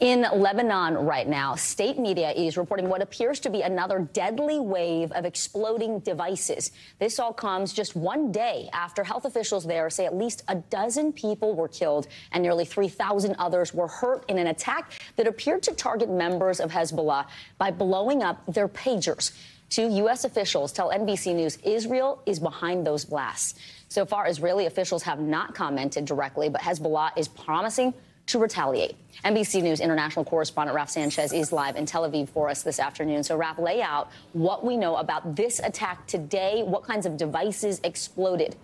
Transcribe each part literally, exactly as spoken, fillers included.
In Lebanon right now, state media is reporting what appears to be another deadly wave of exploding devices. This all comes just one day after health officials there say at least a dozen people were killed and nearly three thousand others were hurt in an attack that appeared to target members of Hezbollah by blowing up their pagers. Two U S officials tell N B C News Israel is behind those blasts. So far, Israeli officials have not commented directly, but Hezbollah is promising to retaliate. N B C News international correspondent Raf Sanchez is live in Tel Aviv for us this afternoon. So, Raf, lay out what we know about this attack today. What kinds of devices exploded?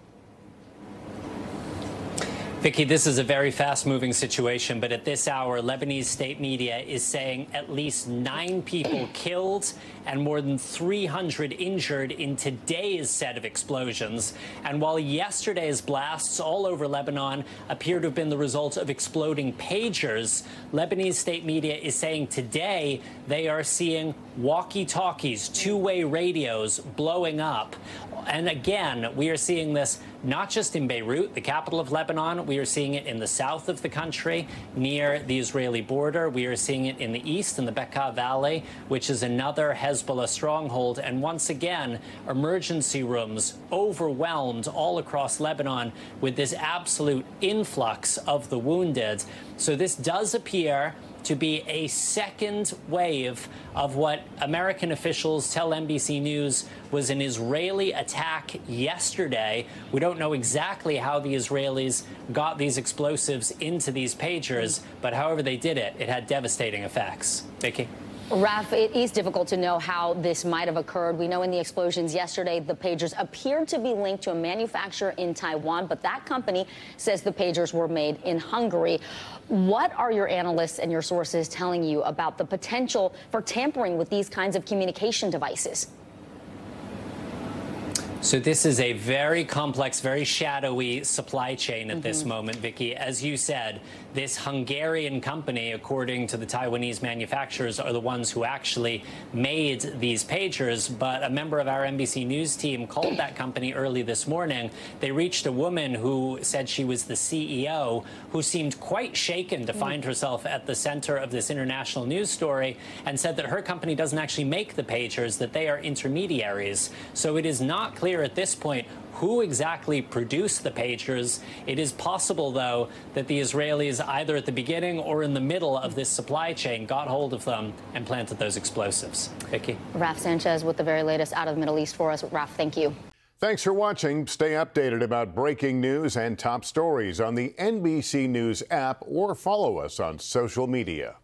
Vicky, this is a very fast-moving situation, but at this hour, Lebanese state media is saying at least nine people killed and more than three hundred injured in today's set of explosions. And while yesterday's blasts all over Lebanon appear to have been the result of exploding pagers, Lebanese state media is saying today they are seeing walkie-talkies, two-way radios blowing up. And again, we are seeing this not just in Beirut, the capital of Lebanon. We are seeing it in the south of the country, near the Israeli border. We are seeing it in the east, in the Bekaa Valley, which is another Hezbollah stronghold. And once again, emergency rooms overwhelmed all across Lebanon with this absolute influx of the wounded. So this does appear to be a second wave of what American officials tell N B C News was an Israeli attack yesterday. We don't know exactly how the Israelis got these explosives into these pagers, but however they did it, it had devastating effects. Vicky? Raf, it is difficult to know how this might have occurred. We know in the explosions yesterday, the pagers appeared to be linked to a manufacturer in Taiwan, but that company says the pagers were made in Hungary. What are your analysts and your sources telling you about the potential for tampering with these kinds of communication devices? So this is a very complex, very shadowy supply chain at mm-hmm. this moment, Vicky. As you said, this Hungarian company, according to the Taiwanese manufacturers, are the ones who actually made these pagers. But a member of our N B C News team called that company early this morning. They reached a woman who said she was the C E O, who seemed quite shaken to mm-hmm. find herself at the center of this international news story, and said that her company doesn't actually make the pagers, that they are intermediaries. So it is not clear at this point who exactly produced the pagers. It is possible, though, that the Israelis, either at the beginning or in the middle of this supply chain, got hold of them and planted those explosives. Vicky? Raf Sanchez with the very latest out of the Middle East for us. Raf, thank you. Thanks for watching. Stay updated about breaking news and top stories on the N B C News app or follow us on social media.